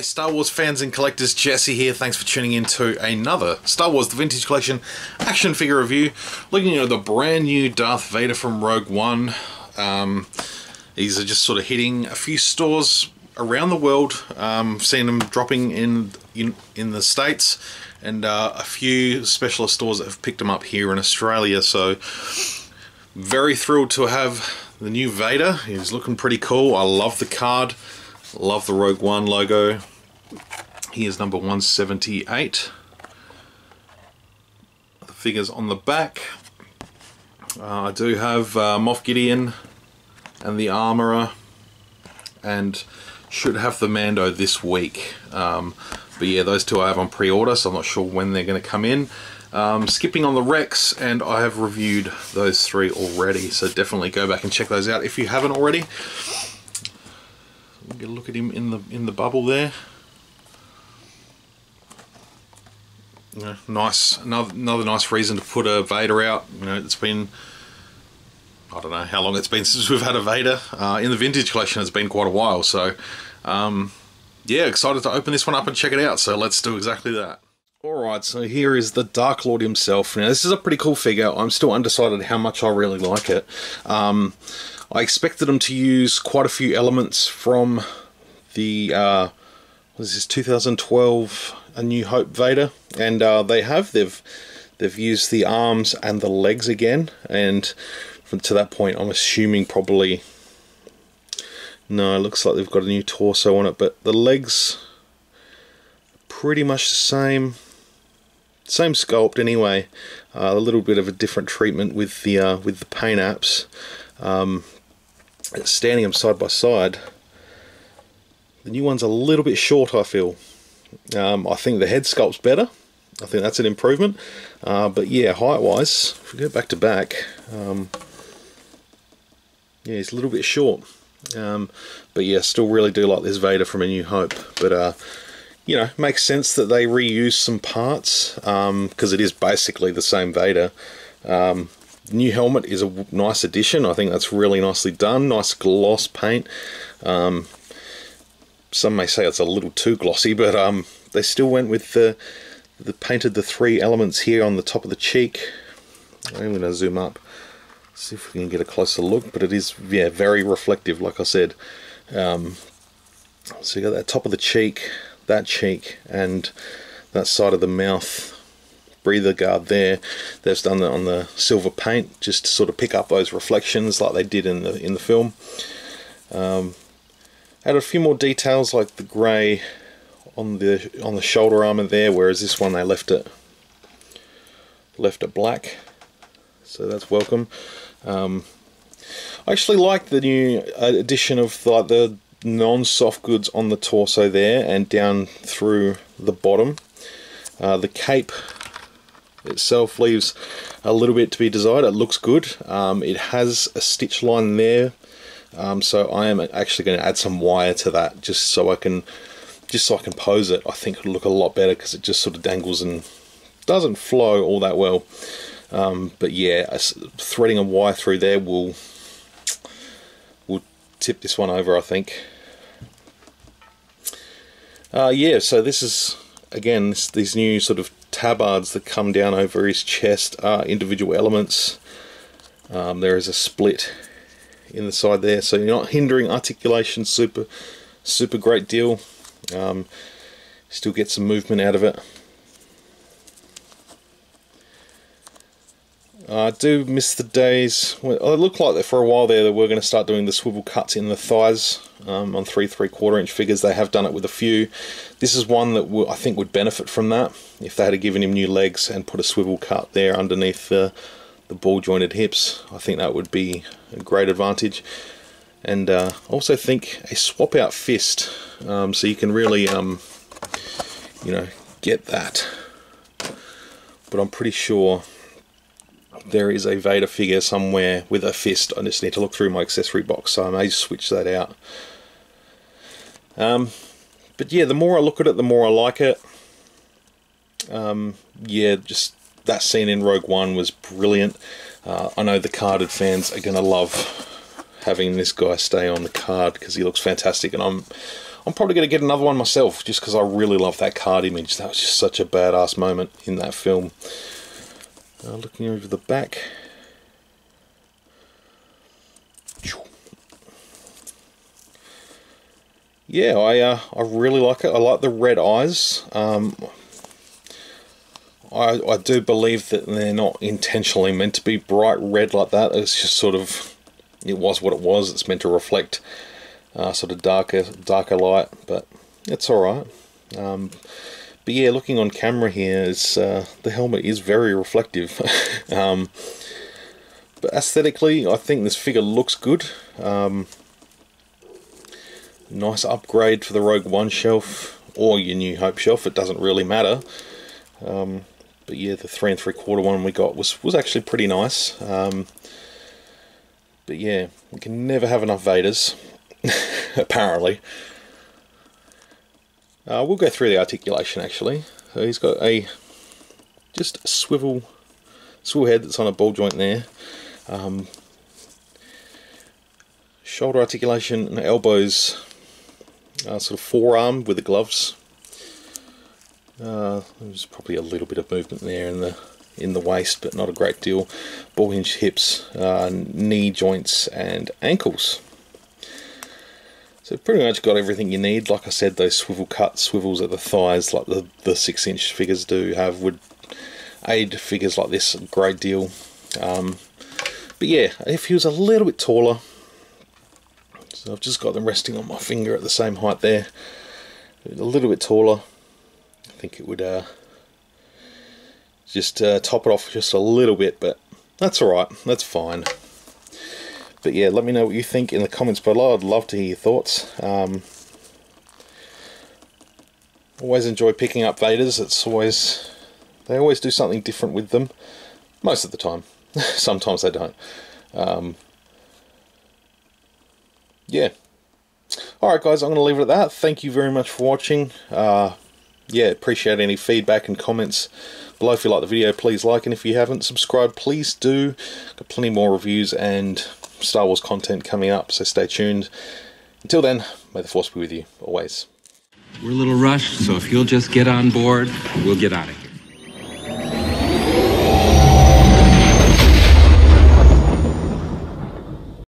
G'day Star Wars fans and collectors, Jesse here. Thanks for tuning in to another Star Wars The Vintage Collection action figure review. Looking at the brand new Darth Vader from Rogue One. These are just sort of hitting a few stores around the world. Seen them dropping in the States and a few specialist stores that have picked them up here in Australia. So very thrilled to have the new Vader. He's looking pretty cool. I love the card. Love the Rogue One logo. He is number 178. The figures on the back. I do have Moff Gideon and the Armorer, and should have the Mando this week. But yeah, those two I have on pre-order, so I'm not sure when they're going to come in. Skipping on the Rex, and I have reviewed those three already, so definitely go back and check those out if you haven't already. Get a look at him in the bubble there. You know, nice, another nice reason to put a Vader out. You know, it's been, I don't know how long it's been since we've had a Vader in the Vintage Collection. It's been quite a while, so yeah, excited to open this one up and check it out. So let's do exactly that. Alright, so here is the Dark Lord himself. Now this is a pretty cool figure. I'm still undecided how much I really like it. I expected them to use quite a few elements from the, what is this, 2012 A New Hope Vader, and they have. They've used the arms and the legs again, and to that point I'm assuming probably, no, it looks like they've got a new torso on it, but the legs pretty much the same sculpt anyway. A little bit of a different treatment with the paint apps. Standing them side by side, the new one's a little bit short, I feel. I think the head sculpt's better. I think that's an improvement. But yeah, height wise, if we go back to back, yeah, he's a little bit short. But yeah, still really do like this Vader from A New Hope. But you know, makes sense that they reuse some parts, because it is basically the same Vader. New helmet is a nice addition. I think that's really nicely done. Nice gloss paint. Some may say it's a little too glossy, but they still went with the painted the three elements here on the top of the cheek. I'm going to zoom up, see if we can get a closer look. But it is, yeah, very reflective, like I said. So you got that top of the cheek, that cheek, and that side of the mouth breather guard there. They've done that on the silver paint just to sort of pick up those reflections like they did in the film. Added a few more details like the grey on the shoulder armour there, whereas this one they left it black, so that's welcome. I actually like the new addition of like the non-soft goods on the torso there and down through the bottom. The cape itself leaves a little bit to be desired. It looks good. It has a stitch line there, so I am actually going to add some wire to that just so I can pose it. I think it'll look a lot better because it just sort of dangles and doesn't flow all that well. But yeah, threading a wire through there will tip this one over, I think. Yeah, so this is again these new sort of tabards that come down over his chest are individual elements. There is a split in the side there, so you're not hindering articulation super great deal. Still get some movement out of it. I do miss the days when it looked like that for a while there that we're going to start doing the swivel cuts in the thighs on 3 3/4 inch figures. They have done it with a few. This is one that I think would benefit from that if they had given him new legs and put a swivel cut there underneath the ball jointed hips. I think that would be a great advantage, and I also think a swap out fist, so you can really you know, get that. But I'm pretty sure there is a Vader figure somewhere with a fist. I just need to look through my accessory box, so I may switch that out. But yeah, the more I look at it, the more I like it. Yeah, just that scene in Rogue One was brilliant. I know the carded fans are going to love having this guy stay on the card because he looks fantastic, and I'm I'm probably going to get another one myself, just because I really love that card image. That was just such a badass moment in that film. Looking over the back. Yeah, I really like it. I like the red eyes. I do believe that they're not intentionally meant to be bright red like that. It's just sort of, it was what it was. It's meant to reflect sort of darker light, but it's alright. But yeah, looking on camera here, it's, the helmet is very reflective. But aesthetically, I think this figure looks good. Nice upgrade for the Rogue One shelf, or your New Hope shelf, it doesn't really matter. But yeah, the 3¾ one we got was actually pretty nice. But yeah, we can never have enough Vaders, apparently. We'll go through the articulation actually. So he's got a just swivel head that's on a ball joint there. Shoulder articulation and elbows, sort of forearm with the gloves. There's probably a little bit of movement there in the waist, but not a great deal. Ball hinge hips, knee joints and ankles. So pretty much got everything you need. Like I said, those swivels at the thighs, like the 6-inch figures do have, would aid figures like this a great deal. But yeah, if he was a little bit taller. So I've just got them resting on my finger at the same height there. A little bit taller. I think it would just top it off just a little bit, but that's alright, that's fine. But yeah, let me know what you think in the comments below. I'd love to hear your thoughts. Always enjoy picking up Vaders. They always do something different with them. Most of the time. Sometimes they don't. Yeah. Alright guys, I'm going to leave it at that. Thank you very much for watching. Yeah, appreciate any feedback and comments below. If you like the video, please like, and if you haven't subscribed, please do. Got plenty more reviews and Star Wars content coming up, so stay tuned. Until then, may the Force be with you, always. We're a little rushed, so if you'll just get on board, we'll get out of here.